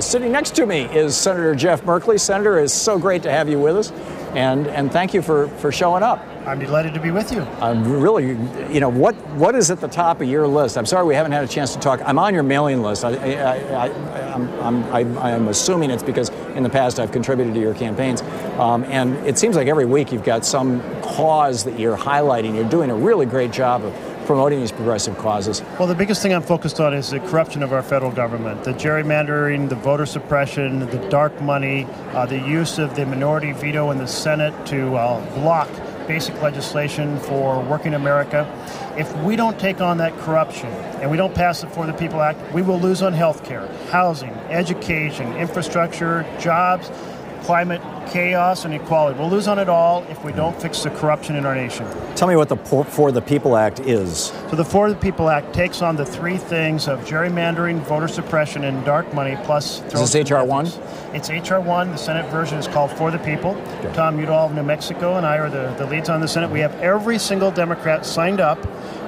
Sitting next to me is Senator Jeff Merkley. Senator, it's so great to have you with us, and thank you for showing up. I'm delighted to be with you. I'm really, you know, what is at the top of your list? I'm sorry we haven't had a chance to talk. I'm on your mailing list. I'm assuming it's because in the past I've contributed to your campaigns, and it seems like every week you've got some cause that you're highlighting. You're doing a really great job of promoting these progressive causes. Well, the biggest thing I'm focused on is the corruption of our federal government, the gerrymandering, the voter suppression, the dark money, the use of the minority veto in the Senate to block basic legislation for working America. If we don't take on that corruption and we don't pass the For the People Act, we will lose on health care, housing, education, infrastructure, jobs, climate, chaos, and equality. We'll lose on it all if we don't fix the corruption in our nation. Tell me what the For the People Act is. So the For the People Act takes on the three things of gerrymandering, voter suppression, and dark money, plus... Is this H.R. 1? It's H.R. 1. The Senate version is called For the People. Okay. Tom Udall of New Mexico and I are the leads on the Senate. We have every single Democrat signed up.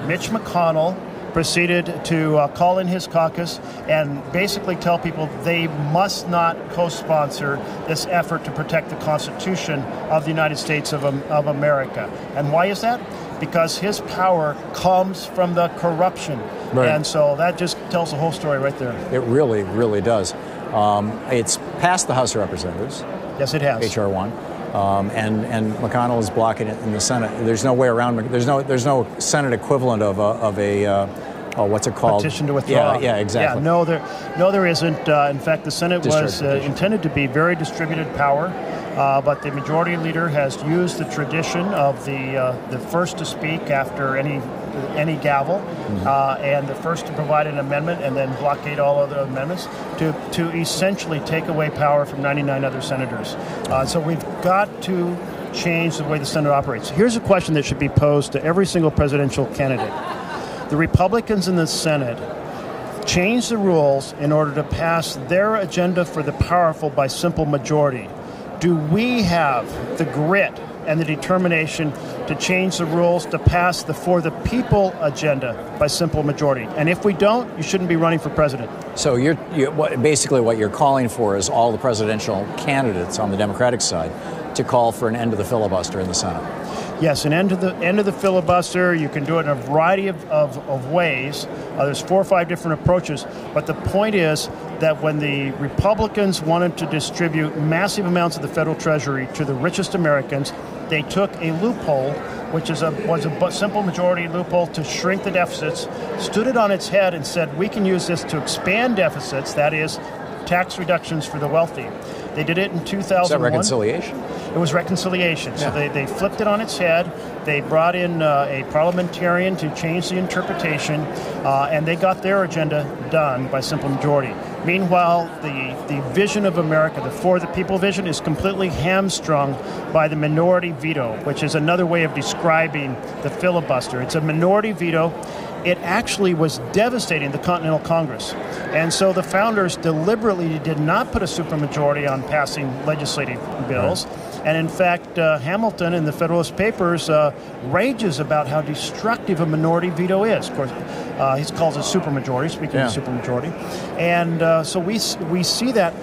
Mitch McConnell proceeded to call in his caucus and basically tell people they must not co-sponsor this effort to protect the Constitution of the United States of America. And why is that? Because his power comes from the corruption. Right. And so that just tells the whole story right there. It really, really does. It's passed the House of Representatives. Yes, it has. H.R. 1. And McConnell is blocking it in the Senate. There's no way around. There's no Senate equivalent of a what's it called? Petition to withdraw. Yeah, exactly. Yeah, no, there isn't. In fact, the Senate was intended to be very distributed power, but the majority leader has used the tradition of the first to speak after any gavel, mm-hmm. And the first to provide an amendment and then blockade all other amendments to essentially take away power from 99 other senators. So we've got to change the way the Senate operates. Here's a question that should be posed to every single presidential candidate. The Republicans in the Senate change the rules in order to pass their agenda for the powerful by simple majority. Do we have the grit and the determination to change the rules to pass the For the People agenda by simple majority? And if we don't, you shouldn't be running for president. So basically what you're calling for is all the presidential candidates on the Democratic side to call for an end to the filibuster in the Senate. Yes, an end of the filibuster. You can do it in a variety of ways. There's 4 or 5 different approaches. But the point is that when the Republicans wanted to distribute massive amounts of the federal treasury to the richest Americans, they took a loophole, which was a simple majority loophole to shrink the deficits, stood it on its head and said, we can use this to expand deficits, that is, tax reductions for the wealthy. They did it in 2001. Was that reconciliation? It was reconciliation. So they flipped it on its head. They brought in a parliamentarian to change the interpretation, and they got their agenda done by simple majority. Meanwhile, the vision of America, the For the People vision, is completely hamstrung by the minority veto, which is another way of describing the filibuster. It's a minority veto. It actually was devastating the Continental Congress. And so the founders deliberately did not put a supermajority on passing legislative bills. And in fact, Hamilton in the Federalist Papers rages about how destructive a minority veto is. Of course, he calls it supermajority, speaking of supermajority. And so we see that.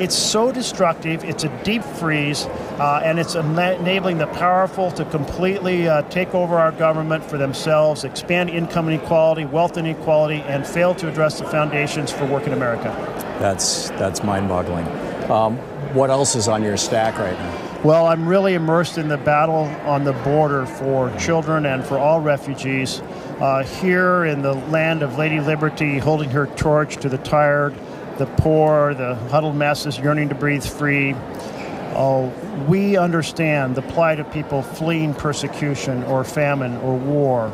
It's so destructive, it's a deep freeze, and it's enabling the powerful to completely take over our government for themselves, expand income inequality, wealth inequality, and fail to address the foundations for working America. That's mind-boggling. What else is on your stack right now? Well, I'm really immersed in the battle on the border for children and for all refugees. Here in the land of Lady Liberty, holding her torch to the tired, the poor, the huddled masses yearning to breathe free. Oh, we understand the plight of people fleeing persecution or famine or war,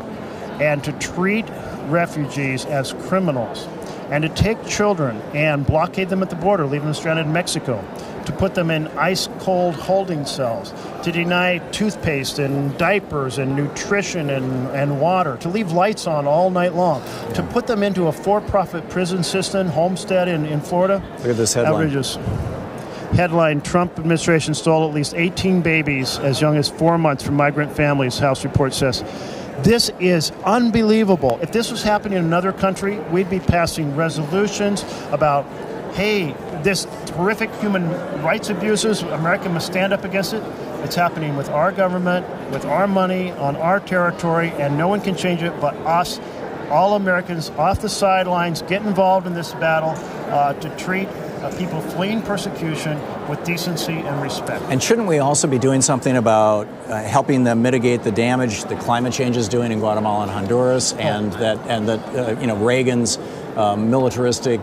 and to treat refugees as criminals, and to take children and blockade them at the border, leave them stranded in Mexico, to put them in ice-cold holding cells, to deny toothpaste and diapers and nutrition and water, to leave lights on all night long, to put them into a for-profit prison system, Homestead in Florida. Look at this headline. Outrageous. Headline, Trump administration stole at least 18 babies as young as 4 months from migrant families, House report says. This is unbelievable. If this was happening in another country, we'd be passing resolutions about hey, this horrific human rights abuses, America must stand up against it. It's happening with our government, with our money, on our territory, and no one can change it but us. All Americans off the sidelines, get involved in this battle to treat people fleeing persecution with decency and respect. And shouldn't we also be doing something about helping them mitigate the damage that climate change is doing in Guatemala and Honduras, and that Reagan's militaristic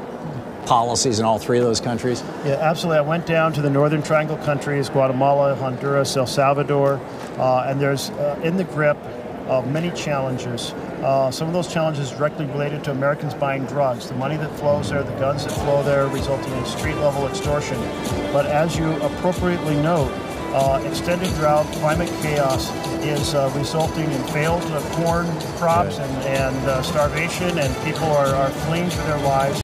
policies in all three of those countries? Yeah, absolutely. I went down to the Northern Triangle countries, Guatemala, Honduras, El Salvador, and there's in the grip of many challenges. Some of those challenges directly related to Americans buying drugs, the money that flows there, the guns that flow there, resulting in street-level extortion. But as you appropriately note, extended drought, climate chaos is resulting in failed corn crops and starvation, and people are fleeing for their lives.